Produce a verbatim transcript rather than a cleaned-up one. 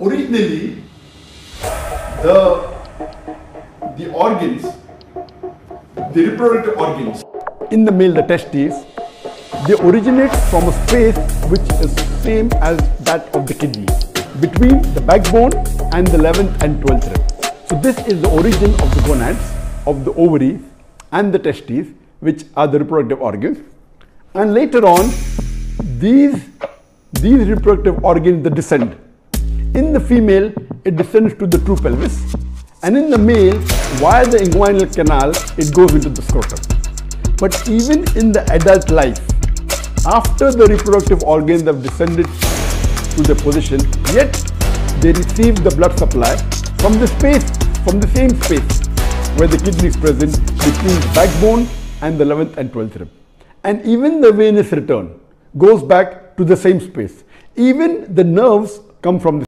originally the the organs, the reproductive organs in the male, the testes, they originate from a space which is same as that of the kidney, between the backbone and the eleventh and twelfth rib. So this is the origin of the gonads, of the ovaries and the testes, which are the reproductive organs. And later on, these these reproductive organs, they descend. In the female, it descends to the true pelvis, and in the male, via the inguinal canal, it goes into the scrotum. But even in the adult life, after the reproductive organs have descended to their position, yet they receive the blood supply from the space, from the same space where the kidney is present, between the backbone and the eleventh and twelfth rib. And even the venous return goes back to the same space. Even the nerves come from the